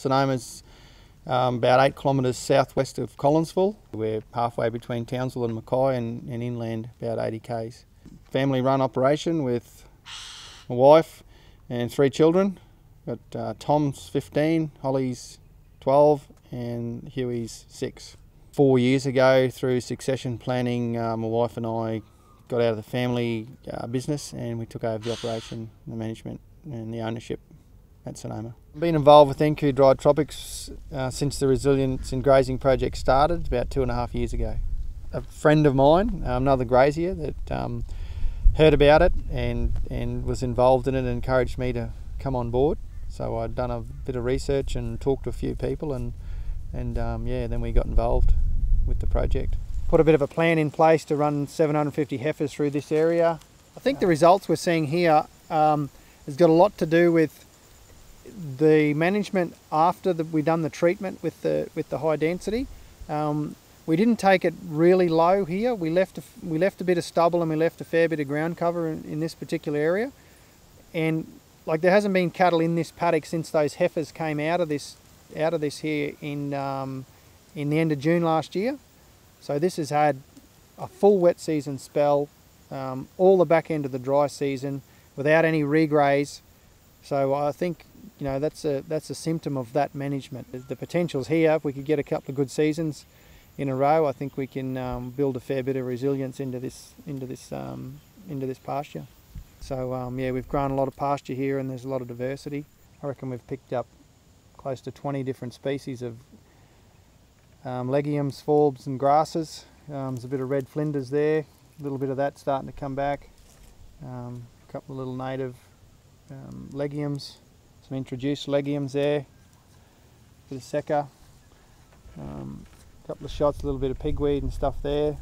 Sonoma's about 8 kilometres southwest of Collinsville. We're halfway between Townsville and Mackay and inland about 80 k's. Family run operation with my wife and 3 children. Got Tom's 15, Holly's 12 and Huey's 6. 4 years ago, through succession planning, my wife and I got out of the family business and we took over the operation, the management and the ownership at Sonoma. I've been involved with NQ Dry Tropics since the Resilience in Grazing project started about 2.5 years ago. A friend of mine, another grazier, that heard about it and was involved in it and encouraged me to come on board. So I'd done a bit of research and talked to a few people and then we got involved with the project. Put a bit of a plan in place to run 750 heifers through this area. I think the results we're seeing here has got a lot to do with the management after we've done the treatment with the high density. We didn't take it really low here. We left a bit of stubble and we left a fair bit of ground cover in this particular area. And like, there hasn't been cattle in this paddock since those heifers came out of this here in the end of June last year. So this has had a full wet season spell, all the back end of the dry season without any regraze. So I think, you know, that's a symptom of that management. The potential's here. If we could get a couple of good seasons in a row, I think we can build a fair bit of resilience into this pasture. So yeah, we've grown a lot of pasture here and there's a lot of diversity. I reckon we've picked up close to 20 different species of legumes, forbs and grasses. There's a bit of red flinders there, a little bit of that starting to come back. A couple of little native legumes, some introduced legumes there, a bit of seca, a couple of shots, a little bit of pigweed and stuff there.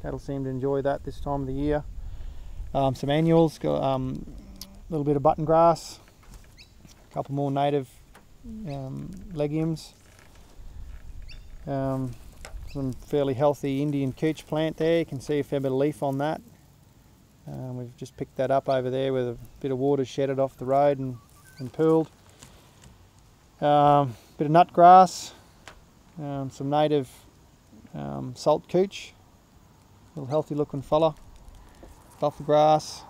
Cattle seem to enjoy that this time of the year. Some annuals, a little bit of button grass, a couple more native legumes, some fairly healthy Indian couch plant there. You can see a fair bit of leaf on that. We've just picked that up over there with a bit of water shedded off the road and pooled. Bit of nut grass, some native salt couch, a little healthy looking fella, buffer grass,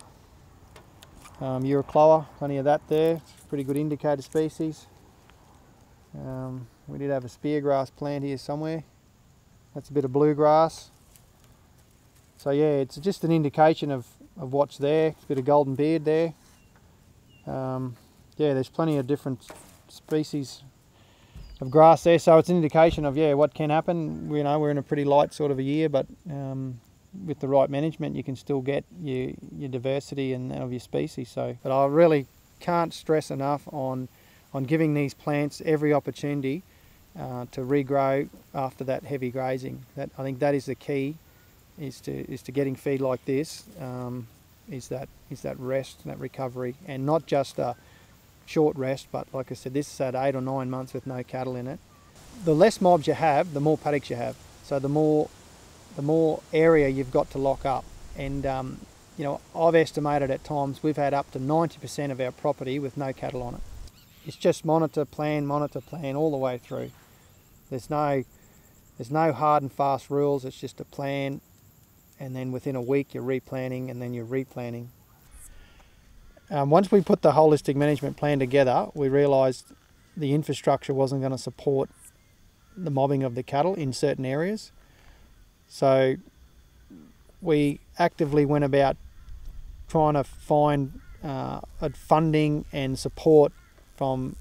Eurocloa, plenty of that there, pretty good indicator species. We did have a speargrass plant here somewhere. That's a bit of bluegrass. So yeah, it's just an indication of what's there. It's a bit of golden beard there. Yeah, there's plenty of different species of grass there, so it's an indication of, yeah, what can happen. You know, we're in a pretty light sort of a year, but with the right management, you can still get your diversity and of your species. So, but I really can't stress enough on giving these plants every opportunity to regrow after that heavy grazing. That, I think, that is the key, is to getting feed like this, is that rest and that recovery, and not just a short rest, but like I said, this is at 8 or 9 months with no cattle in it. The less mobs you have, the more paddocks you have. So the more area you've got to lock up. And you know, I've estimated at times we've had up to 90% of our property with no cattle on it. It's just monitor, plan all the way through. There's no hard and fast rules. It's just a plan, and then within a week you're replanning, and then you're replanning. Once we put the holistic management plan together, we realised the infrastructure wasn't going to support the mobbing of the cattle in certain areas. So we actively went about trying to find funding and support from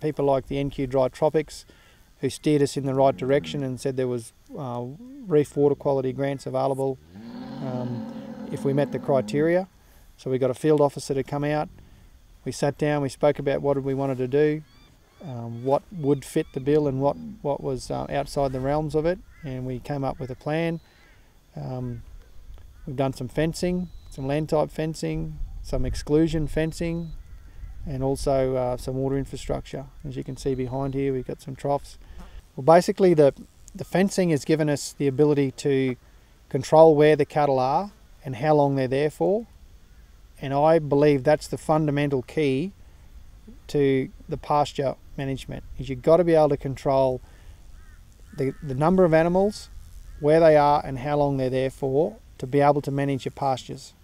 people like the NQ Dry Tropics, who steered us in the right direction and said there was reef water quality grants available if we met the criteria. So we got a field officer to come out. We sat down, we spoke about what we wanted to do, what would fit the bill and what was outside the realms of it, and we came up with a plan. We've done some fencing, some land type fencing, some exclusion fencing, and also some water infrastructure. As you can see behind here, we've got some troughs. Well, basically the fencing has given us the ability to control where the cattle are and how long they're there for. And I believe that's the fundamental key to the pasture management is you've got to be able to control the number of animals, where they are and how long they're there for, to be able to manage your pastures.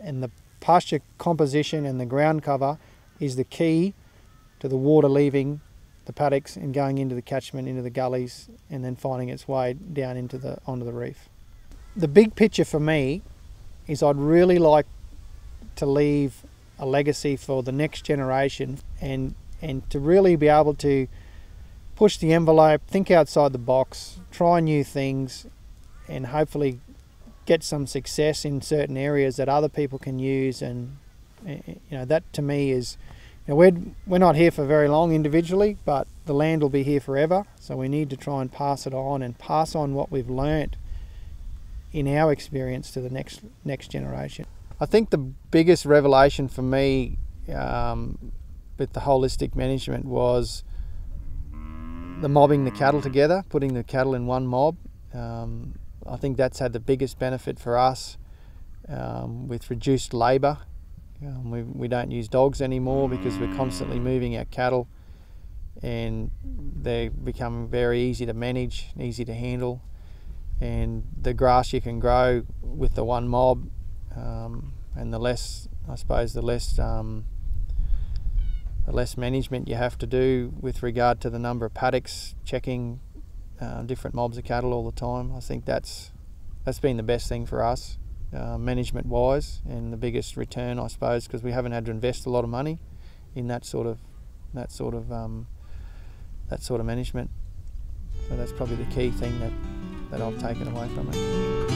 And the pasture composition and the ground cover is the key to the water leaving the paddocks and going into the catchment, into the gullies, and then finding its way down into onto the reef. The big picture for me is I'd really like to leave a legacy for the next generation and to really be able to push the envelope, think outside the box, try new things, and hopefully get some success in certain areas that other people can use. And that to me is, we're not here for very long individually, but the land will be here forever. So we need to try and pass it on and pass on what we've learnt in our experience to the next generation. I think the biggest revelation for me with the holistic management was the mobbing the cattle together, putting the cattle in one mob. I think that's had the biggest benefit for us with reduced labour. We don't use dogs anymore because we're constantly moving our cattle, and they become very easy to manage, easy to handle, and the grass you can grow with the one mob, and the less management you have to do with regard to the number of paddocks, checking different mobs of cattle all the time. I think that's been the best thing for us, management wise, and the biggest return, I suppose, because we haven't had to invest a lot of money in that sort of management. So that's probably the key thing that I've taken away from it.